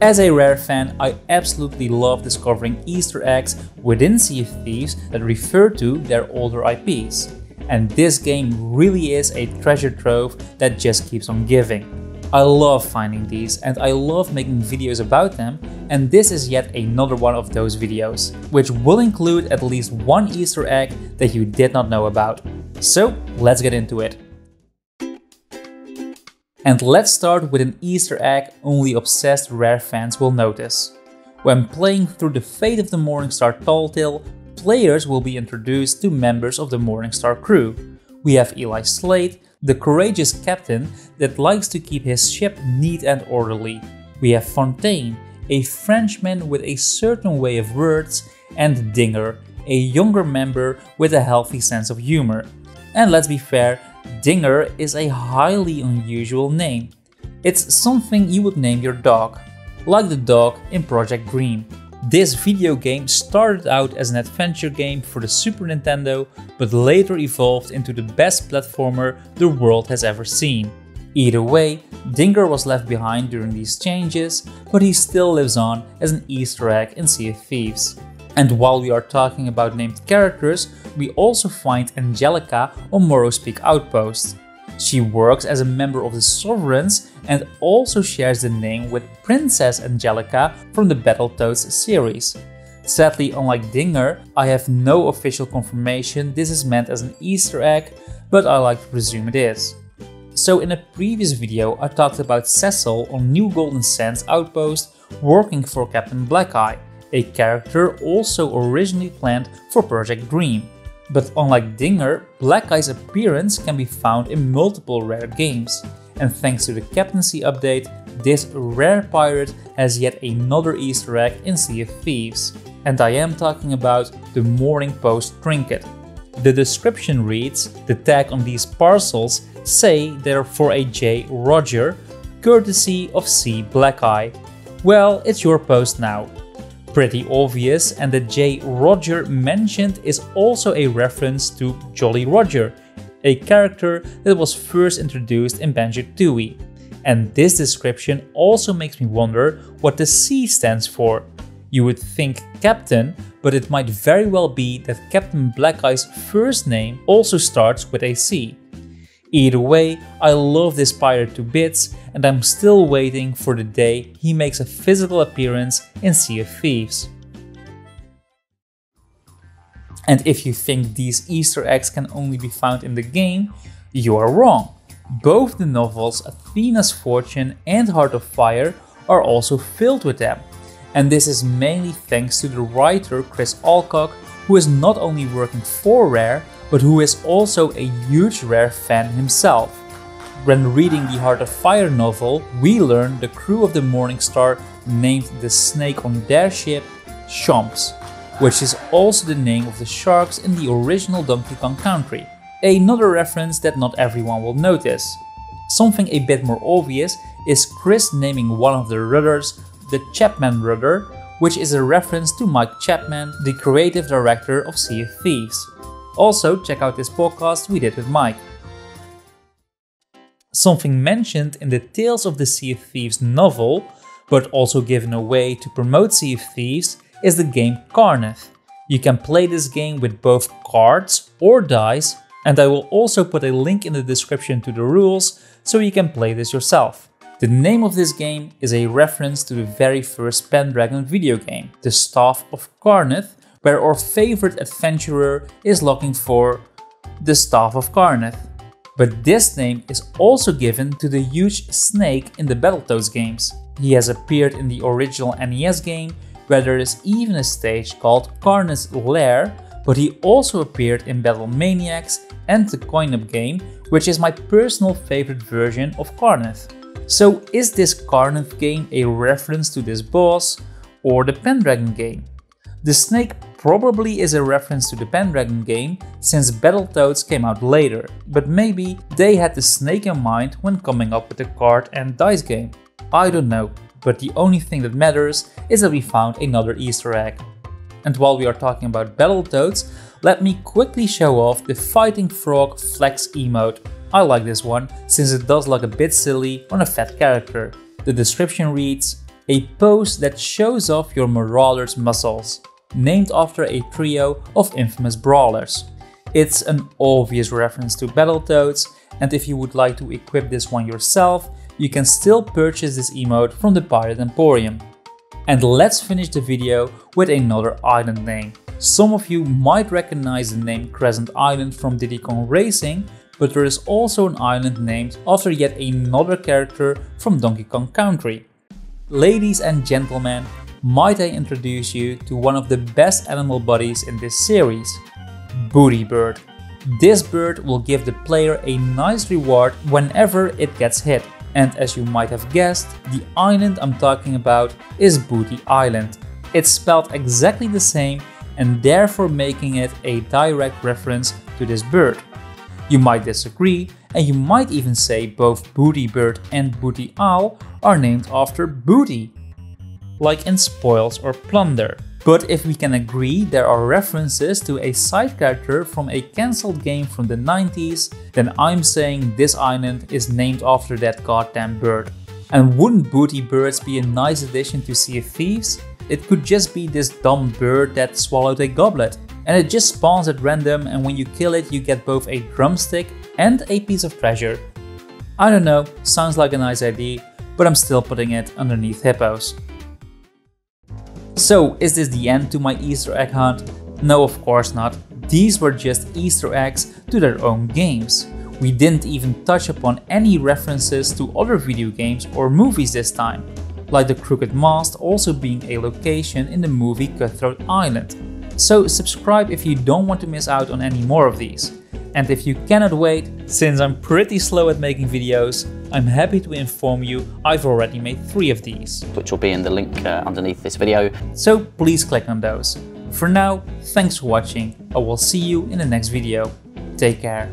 As a Rare fan, I absolutely love discovering Easter eggs within Sea of Thieves that refer to their older IPs. And this game really is a treasure trove that just keeps on giving. I love finding these and I love making videos about them, and this is yet another one of those videos, which will include at least one Easter egg that you did not know about. So let's get into it. And let's start with an Easter egg only obsessed Rare fans will notice. When playing through the fate of the Morningstar Tall Tale, players will be introduced to members of the Morningstar crew. We have Eli Slate, the courageous captain that likes to keep his ship neat and orderly. We have Fontaine, a Frenchman with a certain way of words, and Dinger, a younger member with a healthy sense of humor. And let's be fair, Dinger is a highly unusual name. It's something you would name your dog, like the dog in Project Green. This video game started out as an adventure game for the Super Nintendo, but later evolved into the best platformer the world has ever seen. Either way, Dinger was left behind during these changes, but he still lives on as an Easter egg in Sea of Thieves. And while we are talking about named characters, we also find Angelica on Morrow's Peak Outpost. She works as a member of the Sovereigns and also shares the name with Princess Angelica from the Battletoads series. Sadly, unlike Dinger, I have no official confirmation this is meant as an Easter egg, but I like to presume it is. So in a previous video I talked about Cecil on New Golden Sands Outpost working for Captain Blackeye, a character also originally planned for Project Green. But unlike Dinger, Blackeye's appearance can be found in multiple Rare games, and thanks to the Captaincy update, this Rare pirate has yet another Easter egg in Sea of Thieves, and I am talking about the Morning Post trinket. The description reads, the tag on these parcels say they're for a J. Roger, courtesy of C. Blackeye. Well, it's your post now. Pretty obvious, and the J. Roger mentioned is also a reference to Jolly Roger, a character that was first introduced in Banjo-Tooie. And this description also makes me wonder what the C stands for. You would think Captain, but it might very well be that Captain Blackeye's first name also starts with a C. Either way, I love this pirate to bits, and I'm still waiting for the day he makes a physical appearance in Sea of Thieves. And if you think these Easter eggs can only be found in the game, you are wrong. Both the novels Athena's Fortune and Heart of Fire are also filled with them, and this is mainly thanks to the writer Chris Alcock, who is not only working for Rare, but who is also a huge Rare fan himself. When reading the Heart of Fire novel, we learn the crew of the Morningstar named the snake on their ship Chomps, which is also the name of the sharks in the original Donkey Kong Country. Another reference that not everyone will notice. Something a bit more obvious is Chris naming one of the rudders the Chapman Rudder, which is a reference to Mike Chapman, the creative director of Sea of Thieves. Also, check out this podcast we did with Mike. Something mentioned in the Tales of the Sea of Thieves novel, but also given away to promote Sea of Thieves, is the game Karnath. You can play this game with both cards or dice, and I will also put a link in the description to the rules so you can play this yourself. The name of this game is a reference to the very first Pendragon video game, The Staff of Karnath, where our favorite adventurer is looking for the Staff of Karnath. But this name is also given to the huge snake in the Battletoads games. He has appeared in the original NES game, where there is even a stage called Karnath's Lair, but he also appeared in Battle Maniacs and the coin-up game, which is my personal favorite version of Karnath. So is this Karnath game a reference to this boss or the Pendragon game? The snake probably is a reference to the Pendragon game, since Battletoads came out later, but maybe they had the snake in mind when coming up with the card and dice game. I don't know, but the only thing that matters is that we found another Easter egg. And while we are talking about Battletoads, let me quickly show off the Fighting Frog Flex emote. I like this one, since it does look a bit silly on a fat character. The description reads, a pose that shows off your marauder's muscles, named after a trio of infamous brawlers. It's an obvious reference to Battletoads, and if you would like to equip this one yourself, you can still purchase this emote from the Pirate Emporium. And let's finish the video with another island name. Some of you might recognize the name Crescent Island from Diddy Kong Racing, but there is also an island named after yet another character from Donkey Kong Country. Ladies and gentlemen, might I introduce you to one of the best animal buddies in this series, Booty Bird. This bird will give the player a nice reward whenever it gets hit. And as you might have guessed, the island I'm talking about is Booty Island. It's spelled exactly the same and therefore making it a direct reference to this bird. You might disagree, and you might even say both Booty Bird and Booty Owl are named after booty, like in Spoils or Plunder. But if we can agree there are references to a side character from a cancelled game from the 90s, then I'm saying this island is named after that goddamn bird. And wouldn't booty birds be a nice addition to Sea of Thieves? It could just be this dumb bird that swallowed a goblet, and it just spawns at random, and when you kill it you get both a drumstick and a piece of treasure. I don't know, sounds like a nice idea, but I'm still putting it underneath hippos. So, is this the end to my Easter egg hunt? No, of course not. These were just Easter eggs to their own games. We didn't even touch upon any references to other video games or movies this time, like the Crooked Mast also being a location in the movie Cutthroat Island. So subscribe if you don't want to miss out on any more of these. And if you cannot wait, since I'm pretty slow at making videos, I'm happy to inform you I've already made 3 of these, which will be in the link underneath this video. So please click on those. For now, thanks for watching. I will see you in the next video. Take care.